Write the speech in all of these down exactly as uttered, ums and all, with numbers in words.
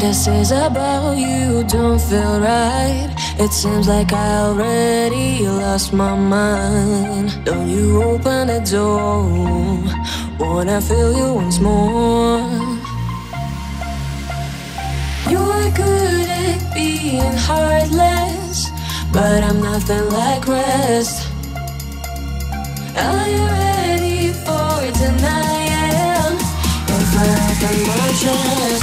kinda says about you don't feel right. It seems like I already lost my mind. Don't you open the door, wanna feel you once more. You are good at being heartless, but I'm nothing like rest. Are you ready for denial? If I can watch it,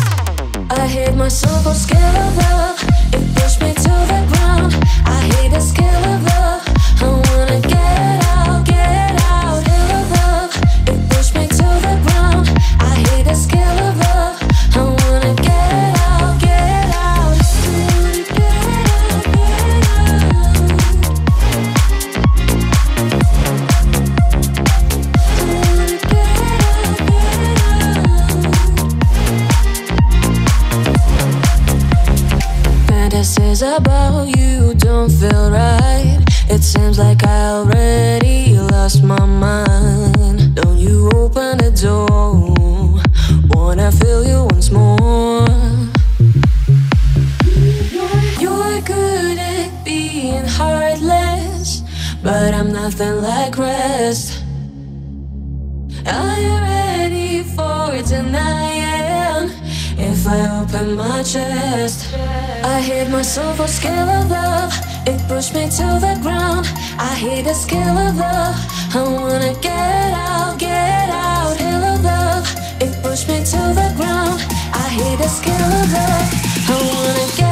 I hate myself for skill of love. It pushed me to the ground. I hate the skill of love. I wanna get out, get out. Skill of love. It pushed me to the ground. I hate the skill of love. I wanna get out, get out. Fantasies about you don't feel right. It seems like I already lost my mind. Don't you open the door, wanna feel you once more. You're good at being heartless, but I'm nothing like rest. Are you ready for denial? If I open my chest, I hate myself for skill of love. It pushed me to the ground. I hate the skill of love. I wanna get out, get out. Skill of love. It pushed me to the ground. I hate the skill of love. I wanna get out.